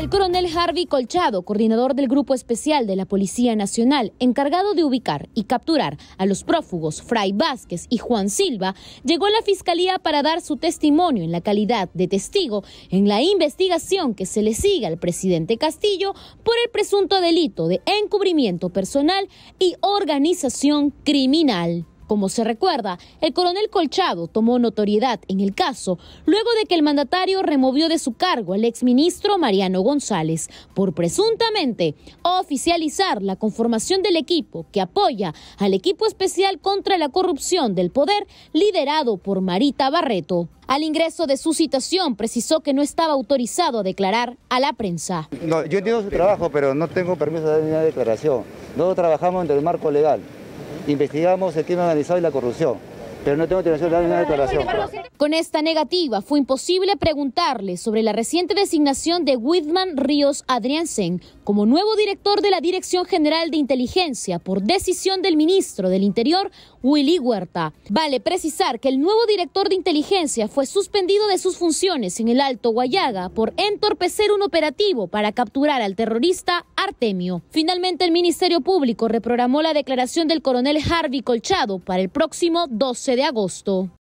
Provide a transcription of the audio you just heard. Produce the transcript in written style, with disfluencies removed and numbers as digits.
El coronel Harvey Colchado, coordinador del Grupo Especial de la Policía Nacional, encargado de ubicar y capturar a los prófugos Fray Vázquez y Juan Silva, llegó a la Fiscalía para dar su testimonio en la calidad de testigo en la investigación que se le sigue al presidente Castillo por el presunto delito de encubrimiento personal y organización criminal. Como se recuerda, el coronel Colchado tomó notoriedad en el caso luego de que el mandatario removió de su cargo al exministro Mariano González por presuntamente oficializar la conformación del equipo que apoya al equipo especial contra la corrupción del poder liderado por Marita Barreto. Al ingreso de su citación precisó que no estaba autorizado a declarar a la prensa. No, yo entiendo su trabajo, pero no tengo permiso de dar ninguna declaración. Nosotros trabajamos entre el marco legal. Investigamos el crimen organizado y la corrupción, pero no tengo intención de dar ninguna declaración. Con esta negativa fue imposible preguntarle sobre la reciente designación de Whitman Ríos Adrián Sen como nuevo director de la Dirección General de Inteligencia por decisión del ministro del Interior, Willy Huerta. Vale precisar que el nuevo director de inteligencia fue suspendido de sus funciones en el Alto Guayaga por entorpecer un operativo para capturar al terrorista Artemio. Finalmente, el Ministerio Público reprogramó la declaración del coronel Harvey Colchado para el próximo 12 de agosto.